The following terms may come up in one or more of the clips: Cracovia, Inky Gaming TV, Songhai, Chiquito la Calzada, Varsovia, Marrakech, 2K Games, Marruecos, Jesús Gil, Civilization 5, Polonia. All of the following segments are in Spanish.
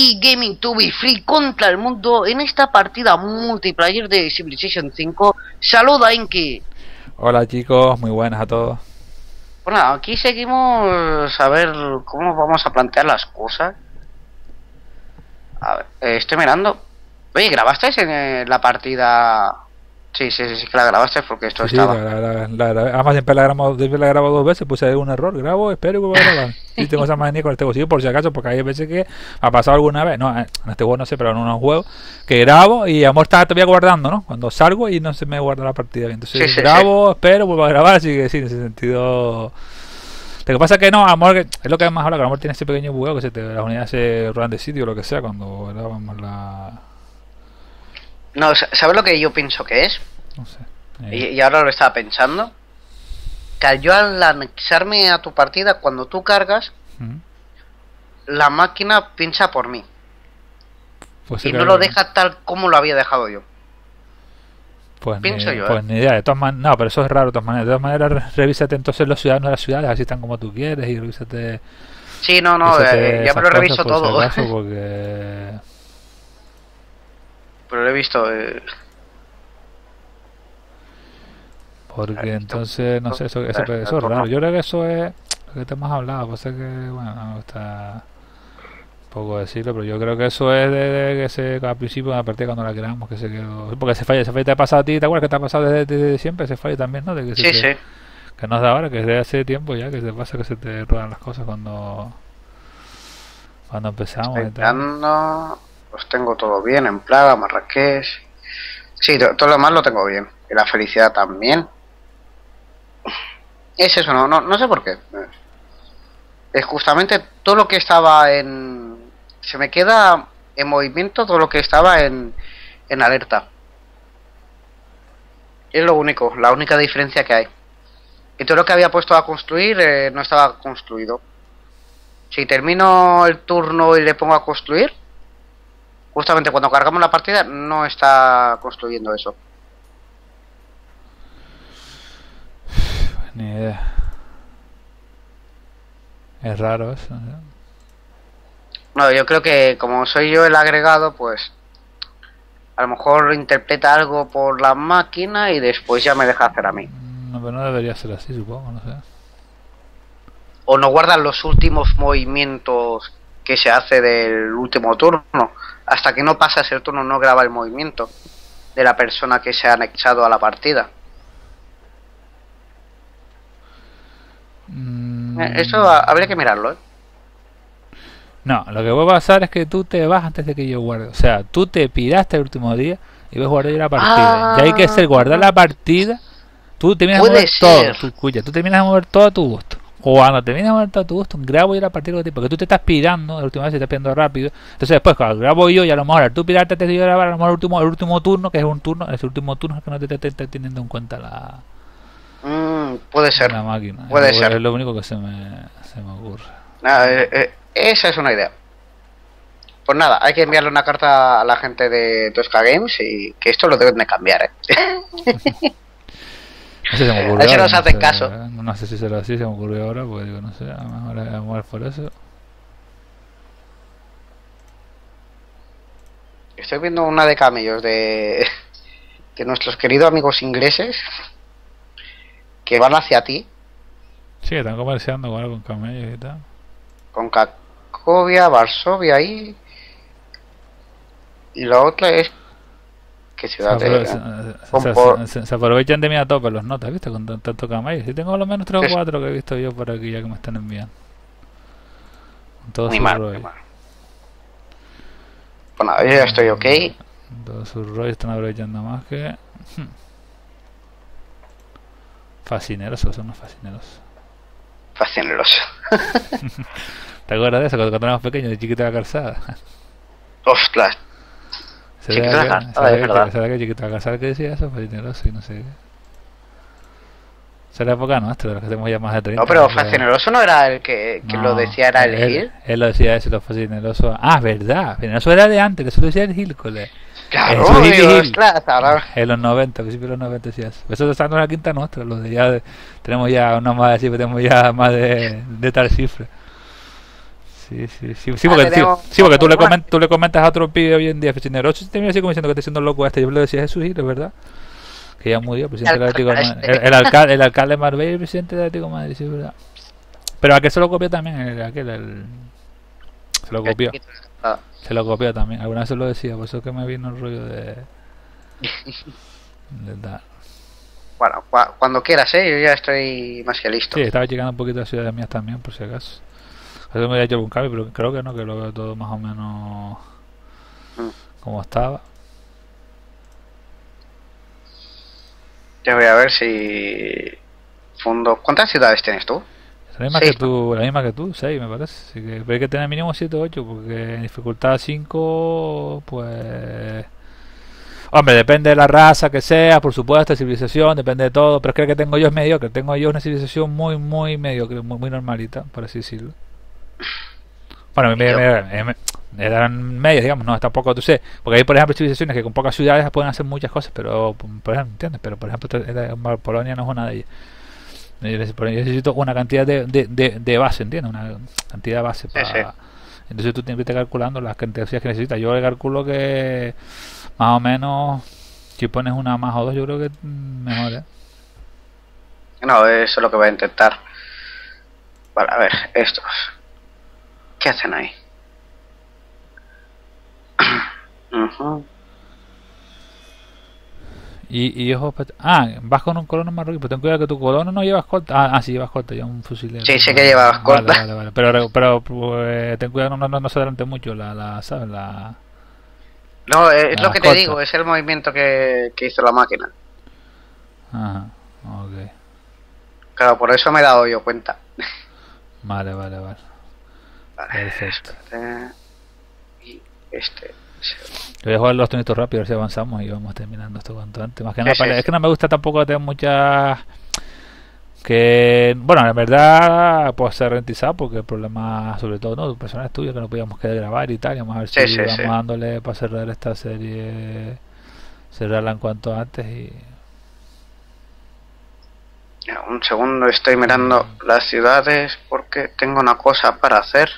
Inky Gaming TV Free contra el mundo en esta partida multiplayer de Civilization 5. Saluda, Inky. Hola chicos, muy buenas a todos. Bueno, aquí seguimos a ver cómo vamos a plantear las cosas. A ver, estoy mirando. Oye, ¿grabasteis en la partida? Sí, que la grabaste porque esto sí, estaba. La grabé. Además, siempre la grabo dos veces, puse un error, grabo, espero y vuelvo a grabar. Y tengo esa manía con este juego, por si acaso, porque hay veces que ha pasado alguna vez, no, en este juego no sé, pero en unos juegos, que grabo y amor está todavía guardando, ¿no? Cuando salgo y no se me guarda la partida. Entonces sí, grabo, sí. Espero, vuelvo a grabar, así que sí, en ese sentido. Lo que pasa es que no, amor, es lo que más habla, que amor tiene ese pequeño bugueo que las unidades se roban de sitio o lo que sea cuando grabamos la. No, ¿sabes lo que yo pienso que es? No sé. Y ahora lo estaba pensando. Que yo al anexarme a tu partida, cuando tú cargas, la máquina piensa por mí. Pues y no lo deja tal como lo había dejado yo. Pues pienso yo. Pues ni idea. De todas maneras, no, pero eso es raro de todas maneras. De todas maneras, revísate entonces los ciudadanos de las ciudades, así están como tú quieres y revísate. Sí, no, ya me lo reviso todo. Porque... pero lo he visto porque entonces no sé, eso es raro. Yo creo que eso es lo que te hemos hablado, cosa que bueno, no me gusta un poco decirlo, pero yo creo que eso es de que al principio, a partir de cuando la creamos, que se quedó, porque ese fallo te ha pasado a ti, ¿te acuerdas que te ha pasado desde siempre ese fallo también, no? De que sí, que no es de ahora, que es de hace tiempo ya, que te pasa que se te roban las cosas cuando empezamos. Los tengo todo bien, en Plaga, Marrakech. Sí, todo lo demás lo tengo bien. Y la felicidad también. Es eso, no sé por qué. Es justamente todo lo que estaba en... se me queda en movimiento todo lo que estaba en alerta. Es lo único, la única diferencia que hay. Y todo lo que había puesto a construir no estaba construido. Si termino el turno y le pongo a construir... justamente cuando cargamos la partida no está construyendo eso. Ni idea. Es raro eso, ¿no? No, yo creo que como soy yo el agregado, pues a lo mejor interpreta algo por la máquina y después ya me deja hacer a mí. No, pero no debería ser así, supongo, no sé. O no guardan los últimos movimientos que se hace del último turno. Hasta que no pasa ese turno no graba el movimiento de la persona que se ha anexado a la partida. Eso habría que mirarlo, ¿eh? No, lo que va a pasar es que tú te vas antes de que yo guarde. O sea, tú te piraste el último día y ves guardar la partida. Ya hay que ser guardar la partida. Tú terminas de mover todo. Tú terminas de mover todo a tu gusto. O cuando terminas de mover todo a tu gusto, grabo yo la partida de ti, porque tú te estás pirando, la última vez te estás pirando rápido. Entonces después cuando grabo yo, y a lo mejor tú pirarte te yo grabar a lo mejor el último turno, que es un turno, ese último turno es que no te está teniendo en cuenta la puede ser la máquina. Puede ser. Es lo único que se me ocurre. Nada, esa es una idea. Pues nada, hay que enviarle una carta a la gente de 2K Games y que esto lo deben de cambiar, ¿eh? A eso nos hacen caso. No sé si será así, se me ocurrió ahora, porque digo, no sé, a lo mejor es amor por eso. Estoy viendo una de camellos de nuestros queridos amigos ingleses que van hacia ti. Sí, están comerciando con camellos y tal. Con Cracovia, Varsovia ahí. Y la otra es... Se aprovechan de mí a tope los notas, ¿viste? Con tanto camello. Si tengo a lo menos 3 o 4 que he visto yo por aquí ya que me están enviando. Muy mal, muy mal. Bueno, yo ya estoy ok. Todos sus rollos están aprovechando más que... fascinerosos, son unos fascinerosos. Fascinerosos. ¿Te acuerdas de eso? Cuando éramos pequeños, de chiquita la calzada. Ostras. ¿Será que Chiquito la Calzada que decía eso? Fascineroso y no sé qué. Esa es la época nuestra, los que tenemos ya más de 30. No, pero Fascineroso no era el que no, lo decía, era el Gil. Él lo decía eso, los Fascinerosos. Ah, verdad, Fascineroso era de antes, eso lo decía el Gil, cole. Claro, ostras, ahora. En los 90, al principio de los 90 decía eso. Eso está en la quinta nuestra, los de ya. Tenemos ya una más de cifra, tenemos ya más de tal cifra. Sí, porque tú le comentas a otro pibe hoy en día, Fichinero 8, te viene así como diciendo que está siendo loco este. Yo le decía Jesús Gil, es verdad, que ya murió, presidente del Atlético de Madrid. El alcalde de Marbella y el presidente del Atlético de Madrid, sí, es verdad. Pero aquel se lo copió también, se lo copió. Se lo copió también, alguna vez se lo decía, por eso que me vino el rollo de... Bueno, cuando quieras, ¿eh? Yo ya estoy más que listo. Sí, estaba llegando un poquito a ciudades mías también, por si acaso. A veces me había hecho algún cambio, pero creo que no, que lo veo todo más o menos como estaba. Yo voy a ver si... fundo... ¿Cuántas ciudades tienes tú? La misma, que tú, la misma que tú, 6 me parece. Así que, pero hay que tener mínimo 7 o 8, porque en dificultad 5, pues... Hombre, depende de la raza que sea, por supuesto, de civilización, depende de todo. Pero es que el que tengo yo es mediocre. Tengo yo una civilización muy, muy mediocre, muy, muy normalita, por así decirlo. Bueno, eran medias, digamos, no, tampoco, tú sé. Porque hay, por ejemplo, civilizaciones que con pocas ciudades pueden hacer muchas cosas, pero, por ejemplo, ¿entiendes? Pero, por ejemplo, Polonia no es una de ellas. Yo necesito una cantidad de base, ¿entiendes? Una cantidad de base para... Sí, sí. Entonces tú tienes que estar calculando las cantidades que necesitas. Yo le calculo que... Más o menos, si pones una más o dos, yo creo que mejor, ¿eh? No, eso es lo que voy a intentar. Vale, a ver, estos. ¿Qué hacen ahí? Y ojo, vas con un colono marroquí, pero ten cuidado que tu colono no lleva escolta. Sí, lleva escolta, lleva un fusilero. Sí, sé que lleva escolta. Vale. Pero pues, ten cuidado, no se adelante mucho, ¿sabes? No, es lo que te digo, es el movimiento que hizo la máquina. Ajá, ok. Claro, por eso me he dado yo cuenta. Vale. Perfecto. Espérate. Y este. Voy a jugar los tonitos rápido, a ver si avanzamos y vamos terminando esto cuanto antes. Más que nada, es que no me gusta tampoco tener muchas... Que, bueno, en verdad puede ser rentizado porque el problema, sobre todo, no, personal tuyo que no podíamos quedar grabar y tal. Vamos a ver si vamos dándole para cerrar esta serie, cerrarla en cuanto antes. Y un segundo, estoy mirando las ciudades porque tengo una cosa para hacer.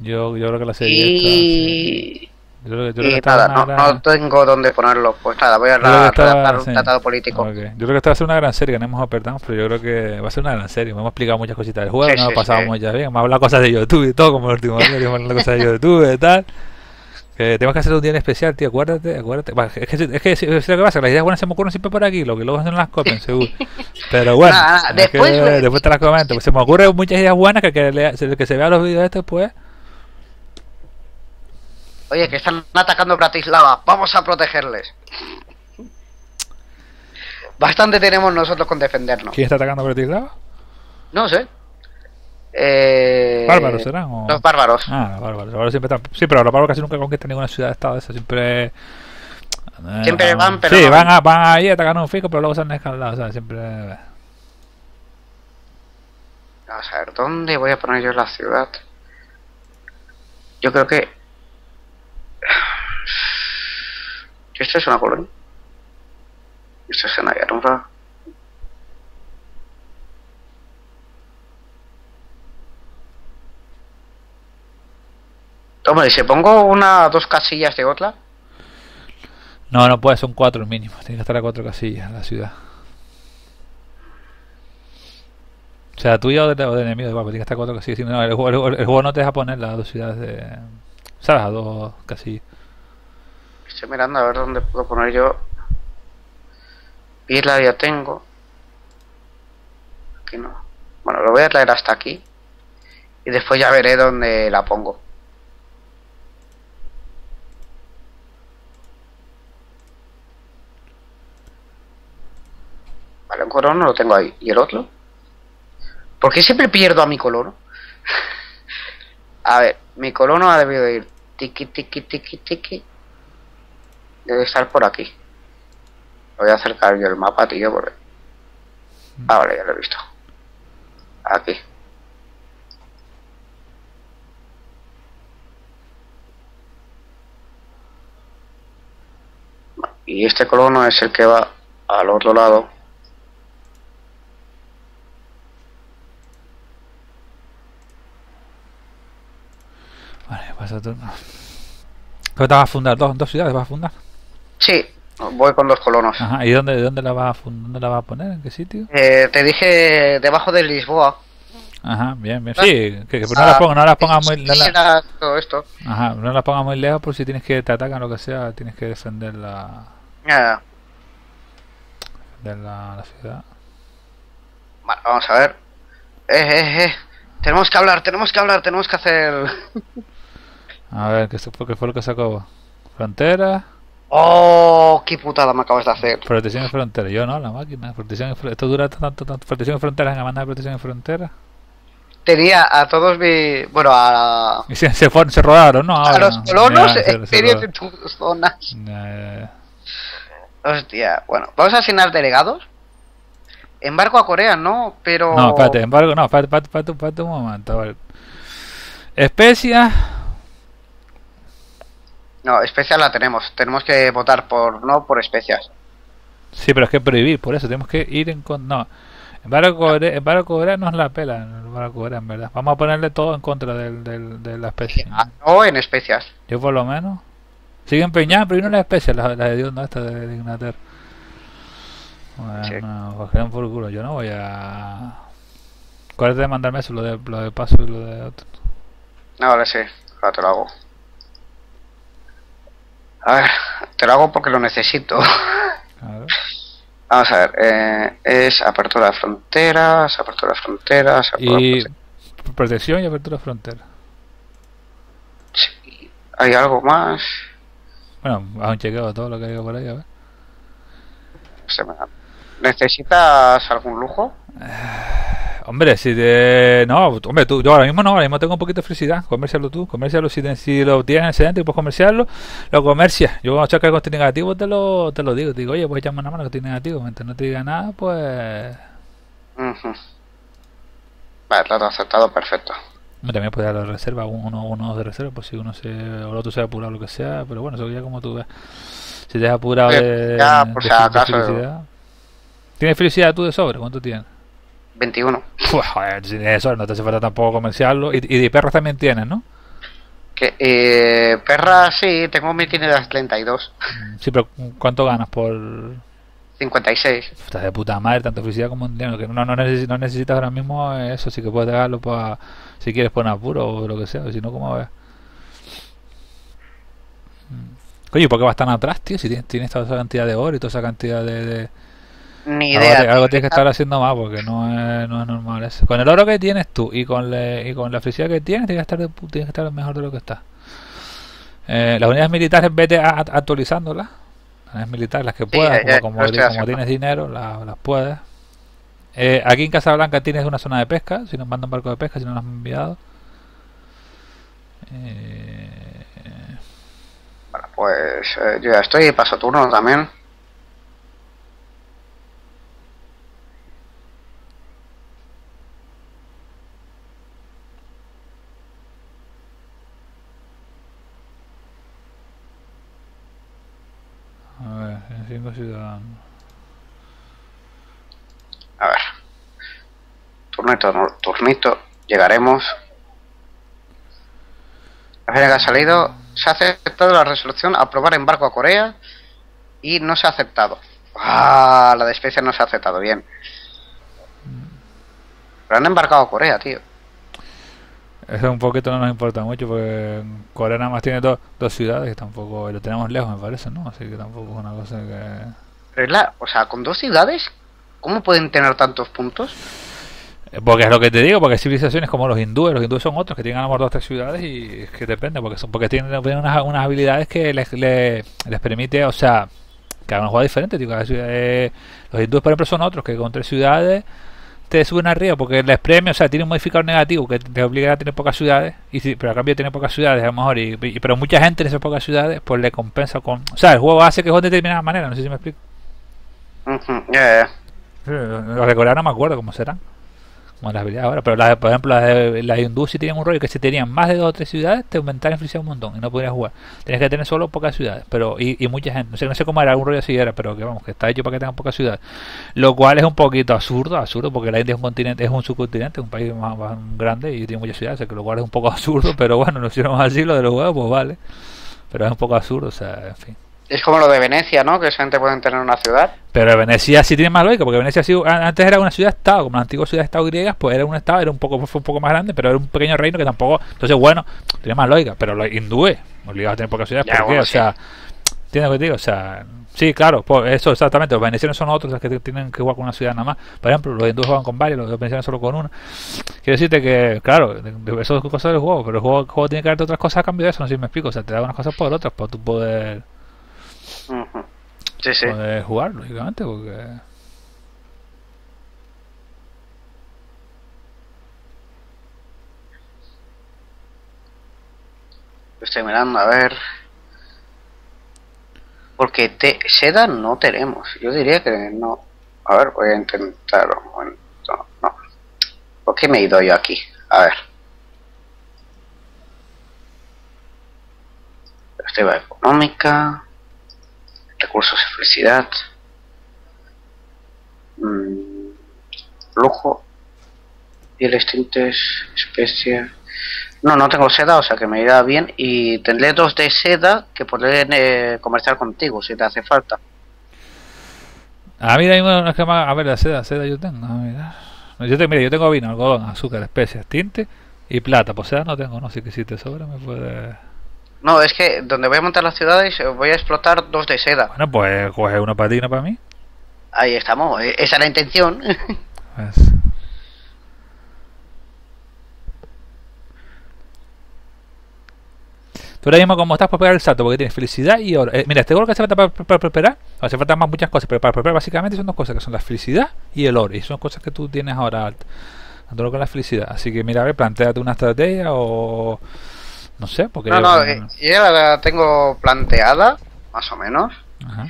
Yo creo que la serie está... Yo creo que nada, no tengo dónde ponerlo, pues nada, voy a redactar un tratado político. Okay. Yo creo que esta va a ser una gran serie, que no hemos apertado, pero yo creo que va a ser una gran serie. Me hemos explicado muchas cositas del juego, nos pasamos ya bien, hemos hablado cosas de YouTube y todo, como el último día, hemos hablado cosas de YouTube y tal. Tenemos que hacer un día en especial, tío, acuérdate. Bueno, es lo que pasa, las ideas buenas se me ocurren siempre por aquí, lo que luego no las copian, seguro. Pero bueno, después te las comento, pues se me ocurren muchas ideas buenas que se vean los vídeos estos, pues. Oye, que están atacando Bratislava, vamos a protegerles. Bastante tenemos nosotros con defendernos. ¿Quién está atacando Bratislava? No sé. ¿Bárbaros serán? ¿O? Los bárbaros. Los bárbaros. Los bárbaros siempre están... Sí, pero los bárbaros casi nunca conquistan ninguna ciudad-estado de esa. Siempre van, pero... Sí, van ahí atacando un fijo, pero luego se han escalado, o sea, siempre... Vamos a ver, ¿dónde voy a poner yo la ciudad? Yo creo que... ¿Esto es una colonia? ¿Esto es una guerra? Hombre, ¿se pongo una 2 casillas de otra? No puede, son 4 mínimo. Tiene que estar a 4 casillas en la ciudad. O sea, tuya o de enemigo, igual, tiene que estar a 4 casillas. No, el juego no te deja poner las 2 ciudades de... ¿Sabes? A 2 casillas. Estoy mirando a ver dónde puedo poner yo. Isla ya tengo. Aquí no. Bueno, lo voy a traer hasta aquí. Y después ya veré dónde la pongo. Vale, un colono lo tengo ahí. ¿Y el otro? ¿Por qué siempre pierdo a mi colono? A ver, mi colono ha debido ir tiqui, tiqui, tiqui, tiqui. Debe estar por aquí. Voy a acercar yo el mapa, tío, porque... Vale, ya lo he visto. Aquí. Y este colono es el que va al otro lado. sea, tú... ¿Pero te vas a fundar? ¿Dos ciudades vas a fundar? Sí, voy con los colonos. Ajá, ¿y dónde la vas a poner? ¿En qué sitio? Te dije debajo de Lisboa. Ajá, bien, bien. Sí, que no las pongas muy lejos. Ajá, no las pongas muy lejos por si tienes que te atacan o lo que sea, tienes que defender la. Defender la ciudad. Vale, vamos a ver. Tenemos que hablar, tenemos que hacer. A ver, ¿qué fue lo que se acabó? Frontera. ¡Oh! ¡Qué putada me acabas de hacer! Protección de frontera. Yo no, la máquina. Protección de frontera. Esto dura tanto. Protección de fronteras. ¿En la mandada de protección de frontera? Tenía a todos mis... Bueno, a... Se rodaron, ¿no? Ahora, a los colonos en de tus zonas. Hostia. Bueno, vamos a asignar delegados. Embargo a Corea, ¿no? Pero... No, espérate. Embargo, no. Espérate un momento. Vale. Especias... No, especias la tenemos. Tenemos que votar por no por especias. Sí, pero es que prohibir, por eso. Tenemos que ir en contra. No, embargo Corea no es la pela. Embargo Corea, en verdad. Vamos a ponerle todo en contra de la especie. No en especias. Yo, por lo menos. Siguen empeñadas, pero no las especias, las de Dios, no, esta de Inglaterra. Bueno, sí. No, cogerán por culo. Yo no voy a. Acuérdate de mandarme eso, lo de paso y lo de otro. No, vale, sí. Ahora te lo hago. A ver, te lo hago porque lo necesito. Claro. Vamos a ver, es apertura de fronteras, protección y apertura de fronteras. Sí, ¿hay algo más? Bueno, haz un chequeo de todo lo que hay por ahí, a ver. ¿Necesitas algún lujo? Hombre, si te... No, hombre, yo ahora mismo no, ahora mismo tengo un poquito de frisidad. Comercialo tú, si lo tienes en excedente, puedes comerciarlo, lo comercias. Yo cuando chocas con este negativo te lo digo. Te digo, oye, pues echame una mano que tiene negativo. Mientras no te diga nada, pues... Vale, trato aceptado, perfecto. También puedes dar la reserva, uno de reserva, por si uno se... o el otro se ha apurado, lo que sea, pero bueno, eso ya como tú ves. Si te has apurado de... Ya, pues acaso... ¿Tienes felicidad tú de sobre? ¿Cuánto tienes? 21. Pues joder, sin eso no te hace falta tampoco comerciarlo. Y de perros también tienes, ¿no? Que perras sí, tengo mi tineras 32. Sí, pero ¿cuánto ganas por...? 56. Estás de puta madre, tanto felicidad como un dinero. Que no necesitas ahora mismo eso, sí que puedes dejarlo para... Si quieres poner apuro o lo que sea, si no, ¿cómo ves? Coño, ¿por qué vas tan atrás, tío? Si tienes toda esa cantidad de oro y toda esa cantidad de... Ni idea. Algo tienes que estar haciendo más porque no es normal eso. Con el oro que tienes tú y con la felicidad que tienes que estar mejor de lo que estás. Las unidades militares, vete actualizándolas. Las unidades militares, las que puedas, sí, como tienes dinero, las puedes. Aquí en Casablanca tienes una zona de pesca, si nos mandan barco de pesca, si no nos han enviado. Bueno, pues yo ya estoy, paso turno también. A ver, en 5 ciudadanos. A ver. Turnito, llegaremos. La feria que ha salido. Se ha aceptado la resolución aprobar embargo a Corea y no se ha aceptado. Ah, la de especias no se ha aceptado, bien. Pero han embarcado a Corea, tío. Eso un poquito no nos importa mucho porque Corea nada más tiene dos ciudades que tampoco lo tenemos lejos, me parece, ¿no? Así que tampoco es una cosa que... Pero es la... O sea, con dos ciudades, ¿cómo pueden tener tantos puntos? Porque es lo que te digo, porque hay civilizaciones como los hindúes son otros que tienen a lo mejor 2 o 3 ciudades y es que depende, porque tienen unas habilidades que les permite, o sea, que hagan un juego diferente, tío, los hindúes por ejemplo son otros que con 3 ciudades... te suben arriba porque les premia, o sea, tiene un modificador negativo que te obliga a tener pocas ciudades, pero a cambio de tener pocas ciudades a lo mejor, pero mucha gente en esas pocas ciudades pues le compensa con... O sea, el juego hace que juegue de determinada manera, no sé si me explico. Los de Corea no me acuerdo cómo serán. como las habilidades ahora, pero por ejemplo las de hindú sí tenían un rollo que si tenían más de 2 o 3 ciudades te aumentaba la infelicidad un montón y no podías jugar, tenías que tener solo pocas ciudades, pero y mucha gente, no sé cómo era, algún rollo así era, pero que vamos, que está hecho para que tengan pocas ciudades, lo cual es un poquito absurdo, porque la India es un continente, es un subcontinente, es un país más grande y tiene muchas ciudades, o sea, lo cual es un poco absurdo, pero bueno, lo hicieron así lo de los juegos, pues vale, pero es un poco absurdo, o sea, en fin. Es como lo de Venecia, ¿no? Que solamente pueden tener una ciudad. Pero Venecia sí tiene más lógica, porque Venecia sí, antes era una ciudad-estado, como las antiguas ciudades-estado griegas, pues era un estado, fue un poco más grande, pero era un pequeño reino que tampoco... Entonces, bueno, tiene más lógica, pero los hindúes obligados a tener pocas ciudades, ya, porque, bueno, o sea... ¿Entiendes lo que digo? O sea... Sí, claro, pues eso exactamente, los venecianos son otros, los que tienen que jugar con una ciudad nada más. Por ejemplo, los hindúes juegan con varios, los venecianos solo con una. Quiero decirte que, claro, eso es cosa del juego, pero el juego tiene que darte otras cosas a cambio de eso, no sé si me explico, o sea, te da unas cosas por otras, para tu poder... Sí, sí. Poder jugar, lógicamente, porque... Estoy mirando, a ver... Porque seda no tenemos. Yo diría que no. A ver, voy a intentar un momento. No. ¿Por qué me he ido yo aquí? A ver. Perspectiva económica. Recursos y felicidad. Lujo. Pieles, tintes, especias. No, no tengo seda, o sea que me irá bien. Y tendré 2 de seda que podré comerciar contigo si te hace falta. Ah, mira, hay unos que más. A ver, la seda yo tengo. Mira. Yo tengo vino, algodón, azúcar, especias, tinte y plata. Pues seda no tengo, no sé, que si te sobra me puede. No, es que donde voy a montar las ciudades voy a explotar 2 de seda. Bueno, pues coge una patina para mí. Ahí estamos, esa es la intención. Pues... Tú ahora mismo, como estás, para pegar el salto, porque tienes felicidad y oro. Mira, este oro que hace falta para prosperar, hace falta más muchas cosas, pero para prosperar básicamente son 2 cosas, que son la felicidad y el oro. Y son cosas que tú tienes ahora, tanto con la felicidad. Así que mira, a ver, planteate una estrategia o... No sé, porque... No, yo la tengo planteada, más o menos. Ajá.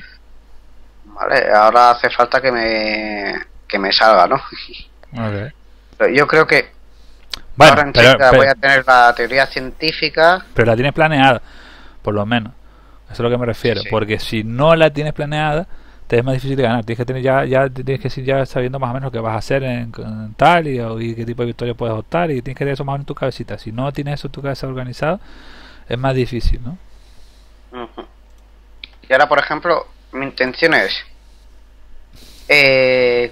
Vale, ahora hace falta que me salga, ¿no? Okay. Pero yo creo que... Bueno, ahora pero voy a tener la teoría científica. Pero la tienes planeada, por lo menos. Eso es a lo que me refiero. Sí. Porque si no la tienes planeada, te es más difícil de ganar. Tienes que tener ya sabiendo más o menos lo que vas a hacer en tal y qué tipo de victoria puedes optar. Y tienes que tener eso más o menos en tu cabecita. Si no tienes eso en tu cabeza organizado, es más difícil, ¿no? Uh-huh. Y ahora, por ejemplo, mi intención es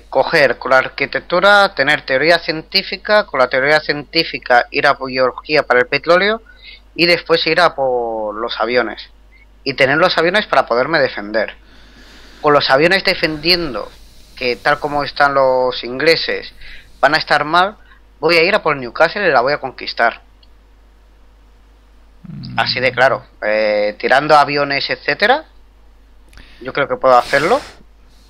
coger con la arquitectura, tener teoría científica, con la teoría científica ir a por biología para el petróleo y después ir a por los aviones y tener los aviones para poderme defender, con los aviones defendiendo que tal como están los ingleses van a estar mal, voy a ir a por Newcastle y la voy a conquistar, así de claro, tirando aviones, etcétera. Yo creo que puedo hacerlo.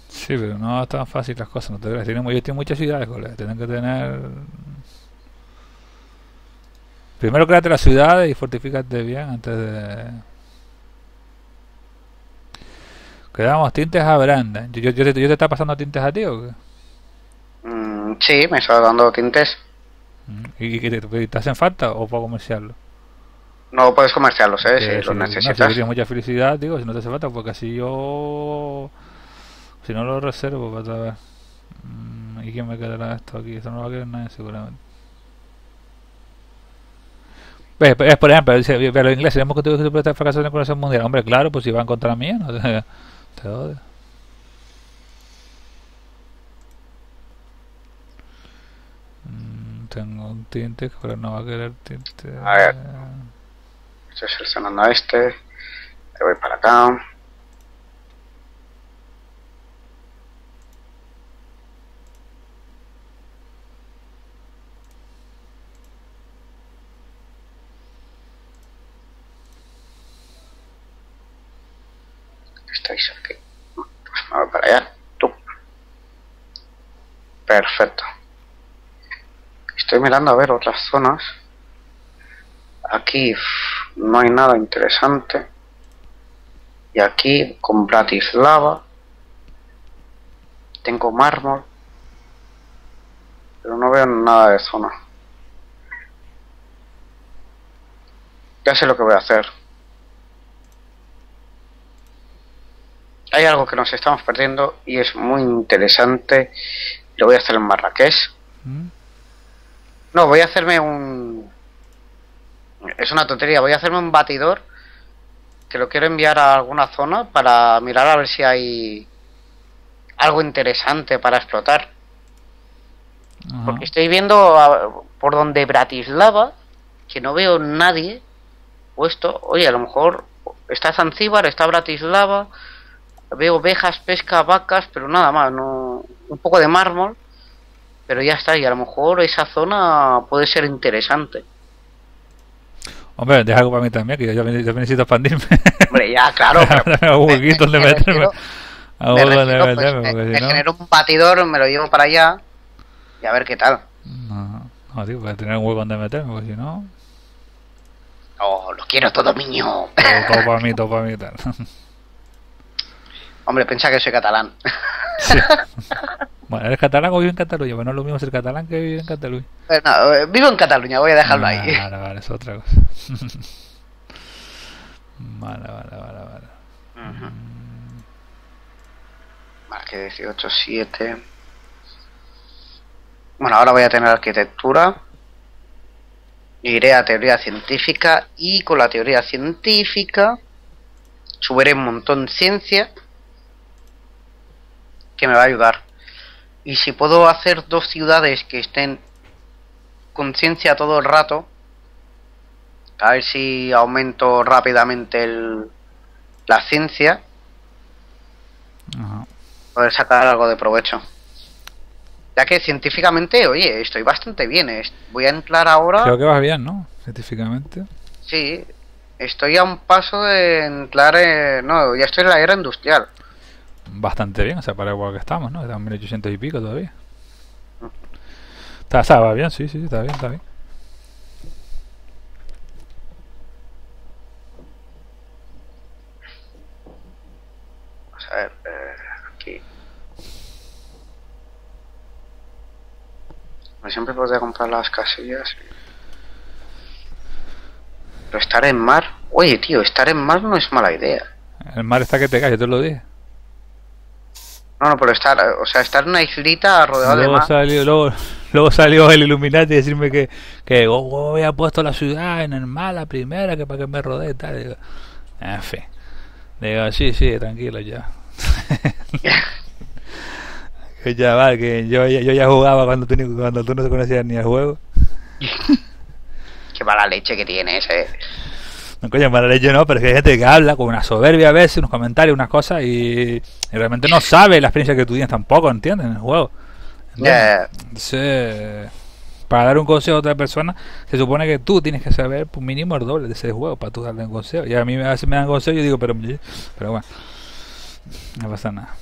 Sí, pero no es tan fácil las cosas, no te creas. Yo tengo muchas ciudades, colega. Tienen que tener... Primero créate las ciudades y fortifícate bien antes de... Quedamos tintes a Branda. ¿Yo te está pasando tintes a ti o qué? Sí, me está dando tintes. ¿Y te hacen falta o puedo comerciarlo? No puedes comerciarlos, ¿eh? Si los necesitas. No, si tienes mucha felicidad, digo, si no te hace falta, porque así yo... Si no lo reservo, para ver. ¿Y quién me quedará esto aquí? Esto no lo va a quedar nadie, seguramente. ¿Ves? Por ejemplo, dice, pero los ingleses, tenemos que tuvimos que estar fracasando en la Segunda Guerra Mundial. Hombre, claro, pues si van contra mí, no te odio. Tengo un tinte, pero no va a querer tinte. A ver. Estoy seleccionando este. Le voy para acá. Estáis aquí, pues me voy para allá. Tú. Perfecto. Estoy mirando a ver otras zonas. Aquí no hay nada interesante. Y aquí con Bratislava tengo mármol. Pero no veo nada de zona. Ya sé lo que voy a hacer. Hay algo que nos estamos perdiendo y es muy interesante. Lo voy a hacer en Marrakech. No, voy a hacerme un... Es una tontería. Voy a hacerme un batidor que lo quiero enviar a alguna zona para mirar a ver si hay algo interesante para explotar. Ajá. Porque estoy viendo por donde Bratislava, que no veo nadie puesto. Oye, a lo mejor está Zanzíbar, está Bratislava. Veo ovejas, pesca, vacas, pero nada más, no, un poco de mármol, pero ya está, y a lo mejor esa zona puede ser interesante. Hombre, deja algo para mí también, que yo necesito expandirme. Hombre, ya, claro. Me genero un batidor, me lo llevo para allá y a ver qué tal. No, tío, para tener un hueco donde meterme, porque si no... Oh, lo quiero todo niño. Todo para mí, todo para mí y tal. Hombre, piensa que soy catalán. Sí. Bueno, eres catalán o vivo en Cataluña, pero no es lo mismo ser catalán que vivir en Cataluña. No, vivo en Cataluña, voy a dejarlo ahí. Vale, es otra cosa. Vale. Más que 18, 7. Bueno, ahora voy a tener arquitectura. Iré a teoría científica y con la teoría científica subiré un montón de ciencia, que me va a ayudar. Y si puedo hacer dos ciudades que estén con ciencia todo el rato, a ver si aumento rápidamente la ciencia. Ajá. Poder sacar algo de provecho, ya que científicamente, oye, estoy bastante bien. Voy a entrar ahora, creo que vas bien, ¿no? Científicamente sí, estoy a un paso de entrar en... No, ya estoy en la era industrial. Bastante bien, o sea, para igual que estamos, ¿no? Estamos en 1800 y pico todavía. Va bien, sí, está bien. Vamos a ver, aquí. Siempre podría comprar las casillas. Pero estar en mar... Oye, tío, estar en mar no es mala idea. El mar está que te cae, yo te lo dije. No, pero estar, o sea, estar en una islita rodeada de mar. Luego salió el Illuminati y decirme que había puesto la ciudad en el mar, la primera, que para que me rodee y tal. Digo, en fin. Digo, sí, tranquilo ya. Que chaval, que yo ya jugaba cuando tú no te conocías ni el juego. Qué mala leche que tienes, No, coño, mala leche no, pero es que hay gente que habla con una soberbia a veces, unos comentarios, unas cosas, y realmente no sabe la experiencia que tú tienes tampoco, ¿entiendes? En el juego. Entonces, para dar un consejo a otra persona, se supone que tú tienes que saber un mínimo el doble de ese juego para tú darle un consejo. Y a mí a veces me dan consejo y yo digo, pero bueno, no pasa nada.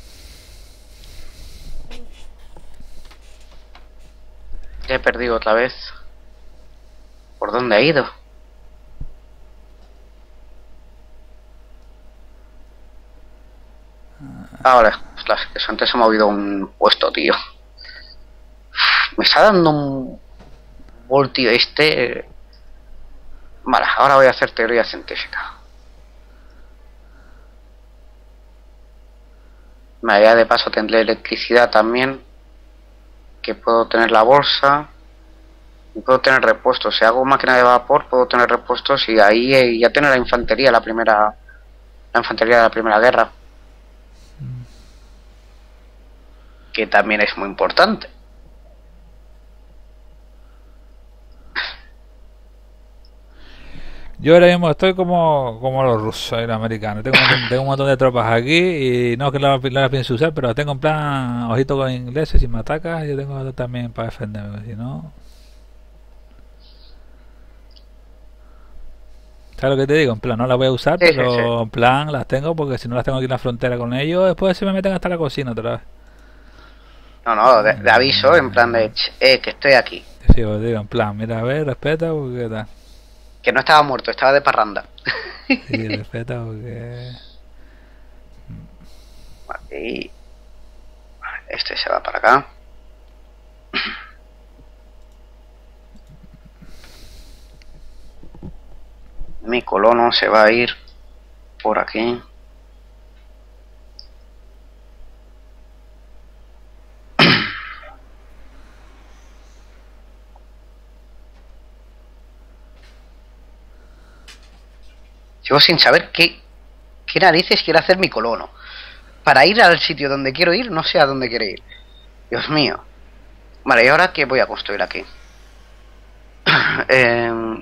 Te he perdido otra vez. ¿Por dónde ha ido? Ahora, ostras, que antes se me ha movido un puesto, tío. Me está dando un voltio este. Vale, ahora voy a hacer teoría científica. Vale, ya de paso tendré electricidad también. Que puedo tener la bolsa. Y puedo tener repuestos. Si hago máquina de vapor, puedo tener repuestos. Y ahí ya tener la infantería, la infantería de la primera guerra, que también es muy importante. Yo ahora mismo estoy como los rusos y los americanos. Tengo un montón de tropas aquí y no es que las pienso usar, pero las tengo en plan ojito con ingleses. Si me atacas, yo tengo también para defenderme, si no... ¿Sabes lo que te digo? En plan, no las voy a usar, sí, pero sí. En plan las tengo porque si no las tengo aquí en la frontera con ellos, después se me meten hasta la cocina otra vez. No, de aviso, en plan de que estoy aquí. Sí, os digo, en plan, mira, a ver, respeta porque tal. Que no estaba muerto, estaba de parranda. Sí, respeta porque... Aquí. Este se va para acá. Mi colono se va a ir por aquí. Sigo sin saber qué narices quiere hacer mi colono. Para ir al sitio donde quiero ir, no sé a dónde quiere ir. Dios mío. Vale, ¿y ahora qué voy a construir aquí?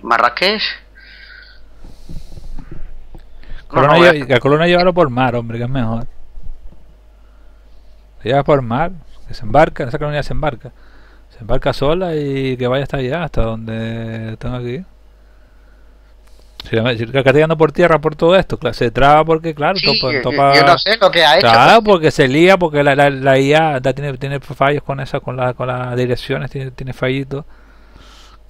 Marrakech. La colona llévalo por mar, hombre, que es mejor. La llevas por mar, que se embarca, esa colonia se embarca. Se embarca sola y que vaya hasta allá, hasta donde tengo que ir. Si la cargando por tierra por todo esto, se traba porque, claro, sí, topa, yo no sé lo que ha hecho. Claro, porque se lía, porque la IA tiene fallos con esa, con las direcciones, tiene fallitos.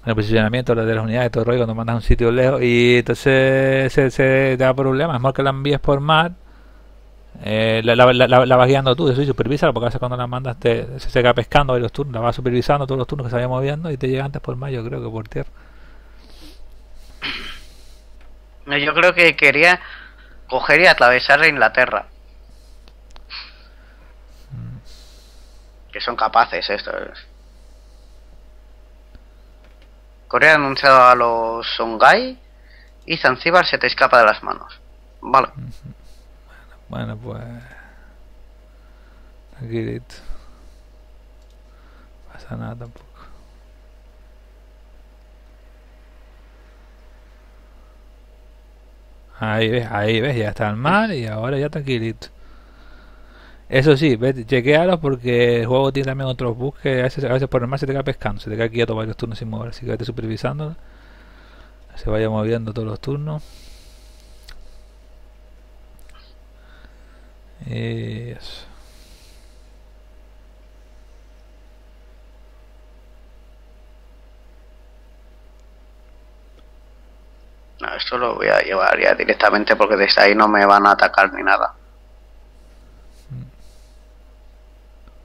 El posicionamiento de las unidades, todo el rollo, cuando mandas a un sitio lejos, y entonces se da problemas. Es mejor que la envíes por mar, la vas guiando tú, eso, y supervisar, porque a veces cuando la mandas se queda pescando los turnos, la vas supervisando todos los turnos que se vayan moviendo y te llega antes por mar, yo creo que por tierra. No, yo creo que quería coger y atravesar Inglaterra. Que son capaces estos. Corea ha anunciado a los Songhai y Zanzíbar se te escapa de las manos. Vale. Bueno, pues... Tranquilito. No pasa nada tampoco. Ahí ves, ya está el mar y ahora ya tranquilito. Eso sí, chequealos porque el juego tiene también otros bugs que a veces por el mar se te cae pescando, se te cae quieto varios turnos sin mover, así que vete supervisando, se vaya moviendo todos los turnos. Y eso. No, esto lo voy a llevar ya directamente porque desde ahí no me van a atacar ni nada.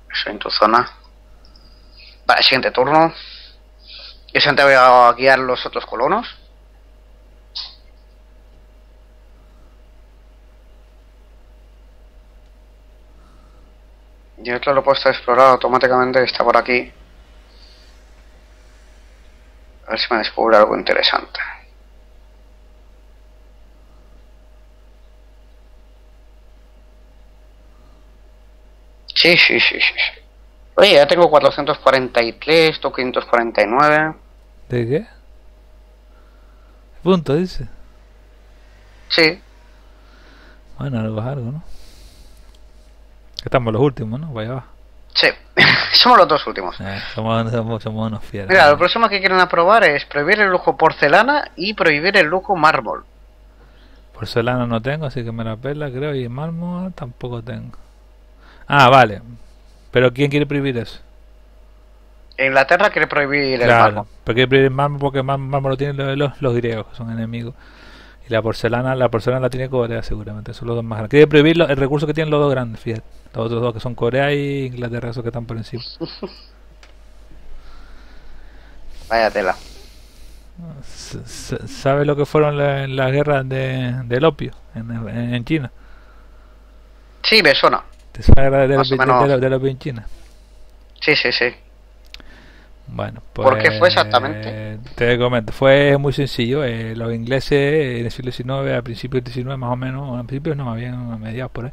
Eso en tu zona. Para el siguiente turno. Yo se te voy a guiar los otros colonos. Yo esto lo he puesto a explorar automáticamente, está por aquí. A ver si me descubre algo interesante. Sí. Oye, ya tengo 443, 549. ¿De qué? Punto, dice. Sí. Bueno, algo, ¿no? Estamos los últimos, ¿no? Vaya va. Sí, somos los dos últimos. Somos unos fieles. Mira, lo próximo que quieren aprobar es prohibir el lujo porcelana y prohibir el lujo mármol. Porcelana no tengo, así que me la pela, creo, y mármol tampoco tengo. Ah, vale. ¿Pero quién quiere prohibir eso? Inglaterra quiere prohibir el mármol. ¿Pero quiere prohibir el mármol? Porque el mármol lo tienen los griegos, que son enemigos. Y la porcelana la tiene Corea, seguramente. Son los dos más grandes. Quiere prohibir el recurso que tienen los dos grandes, fíjate. Los otros dos que son Corea y Inglaterra, esos que están por encima. Vaya tela. ¿Sabes lo que fueron las guerras del opio en China? Sí, me suena. ¿Te sabes de la pinchina? Sí. Bueno, pues... ¿Por qué fue exactamente? Te comento, fue muy sencillo. Los ingleses en el siglo XIX, a principios del XIX más o menos, a principios no, habían mediados por ahí,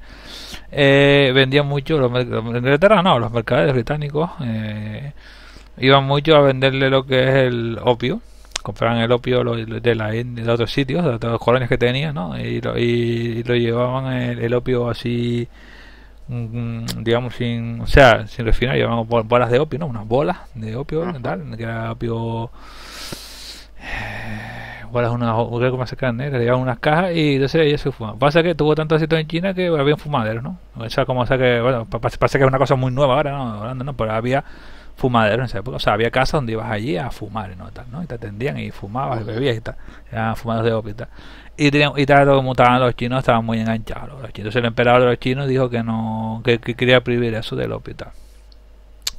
vendían mucho, los Inglaterra no, los mercaderes británicos iban mucho a venderle lo que es el opio. Compraban el opio de otros sitios, de otras colonias que tenían, ¿no? Y lo llevaban el opio así... digamos sin refinar, llevaban bolas de opio, ¿no? Unas bolas de opio, tal, que era opio, bolas, creo que más cerca negra, le llevaban unas cajas y entonces ellos se fumaban. Pasa que tuvo tanto éxito en China que había fumaderos, ¿no? O sea, como, o sea que, bueno, pasa que es una cosa muy nueva ahora, ¿no? Hablando, ¿no? Pero había fumaderos en esa época, o sea, había casas donde ibas allí a fumar, ¿no? Tal, ¿no? Y te atendían y fumabas y bebías y tal, eran fumados de opio y tal. Y como estaban los chinos, estaban muy enganchados los chinos. Entonces el emperador de los chinos dijo que no, que quería prohibir eso del opio.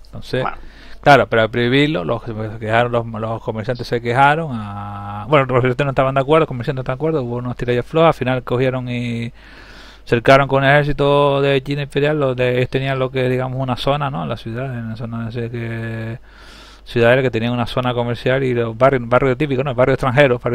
Entonces, bueno, Claro, pero al prohibirlo, los comerciantes se quejaron. Bueno, los comerciantes no estaban de acuerdo, los comerciantes no estaban de acuerdo, hubo unos tiras flojos, al final cogieron y cercaron con el ejército de China Imperial. Ellos tenían lo que, digamos, una zona, ¿no? La ciudad, en la zona ciudadela que tenía una zona comercial y los barrios típicos, ¿no? Barrios extranjeros, que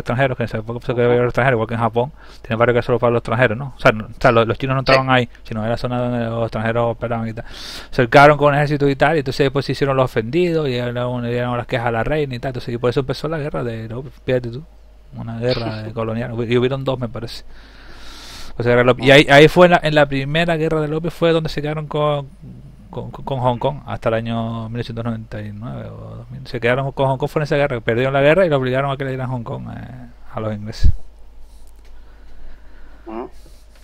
en esa época se quedaba barrios extranjeros, igual que en Japón, tiene barrios que solo para los extranjeros, ¿no? O sea los chinos no entraban ahí, sino era la zona donde los extranjeros operaban y tal. Cercaron con ejército y tal, y entonces después se hicieron los ofendidos y le dieron las quejas a la reina y tal, entonces y por eso empezó la guerra de, fíjate tú, una guerra colonial, y hubieron dos, me parece. O sea, y ahí fue en la primera guerra de López fue donde se quedaron con Hong Kong hasta el año 1899 o 2000. Se quedaron con Hong Kong, fue en esa guerra, perdieron la guerra y lo obligaron a que le dieran Hong Kong a los ingleses.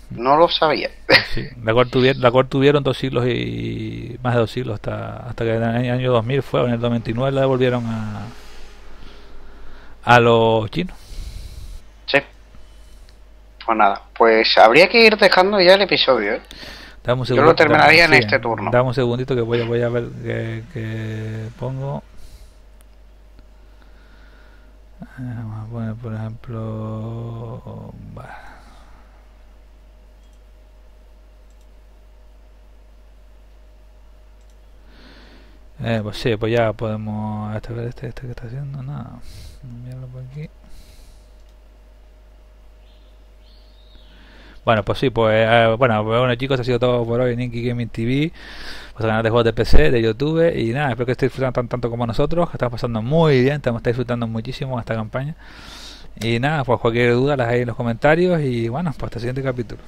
No lo sabía. Sí, la cual tuvieron 2 siglos y más de 2 siglos hasta que en el año 2000 fue, en el 99 la devolvieron a los chinos. Sí. Pues nada, pues habría que ir dejando ya el episodio, ¿eh? Yo lo terminaría en este turno. Dame un segundito que voy a ver que pongo. Vamos a poner, por ejemplo... pues sí, pues ya podemos... Este que está haciendo, nada. Enviarlo por aquí. Bueno, pues sí, pues bueno chicos, ha sido todo por hoy en Inky Gaming TV, vuestro canal de juegos de PC, de YouTube, y nada, espero que estéis disfrutando tanto como nosotros, que estamos pasando muy bien, estamos disfrutando muchísimo esta campaña, y nada, pues cualquier duda las hay en los comentarios, y bueno, pues hasta el siguiente capítulo.